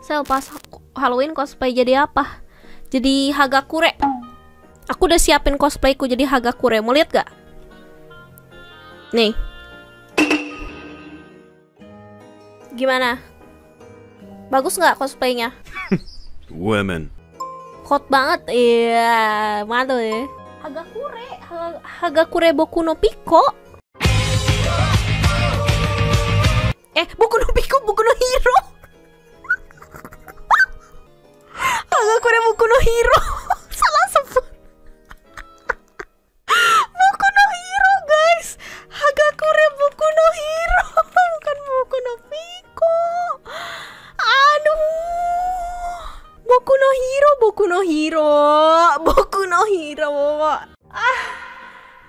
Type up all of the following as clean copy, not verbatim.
Saya pas Halloween cosplay jadi apa? Jadi Hagakure. Aku udah siapin cosplayku jadi Hagakure. Mau lihat gak? Nih. Gimana? Bagus gak cosplaynya? Women. Hot banget. Iya, malu ya. Hagakure, Hagakure Boku no Pico. Boku no Pico, Boku no Hero. Hagakure Boku no Hero. Salah sebut. Boku no Hero, guys. Hagakure Boku no Hero, bukan Boku no Pico. Aduh. Boku no Hero, Boku no Hero, Boku no Hero. Ah,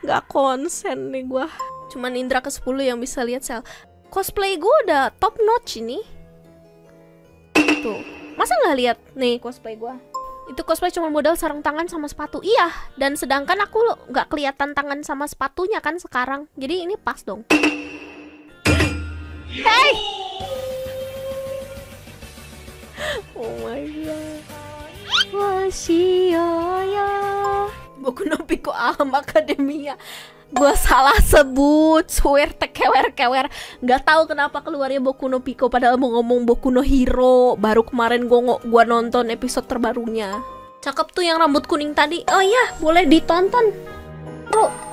nggak konsen nih gua. Cuman Indra ke-10 yang bisa lihat sel. Cosplay gue udah top notch ini. Tuh, masa nggak lihat nih cosplay gue? Itu cosplay cuma modal sarung tangan sama sepatu. Iya, dan sedangkan aku nggak kelihatan tangan sama sepatunya kan sekarang. Jadi ini pas dong. Hey! Oh my god. Boku no Pico Academia. Gua salah sebut, swear tekewer-kewer. Nggak tahu kenapa keluarnya Boku no Pico, padahal mau ngomong Boku no Hero. Baru kemarin gua nonton episode terbarunya. Cakep tuh yang rambut kuning tadi. Oh iya, boleh ditonton. Bro.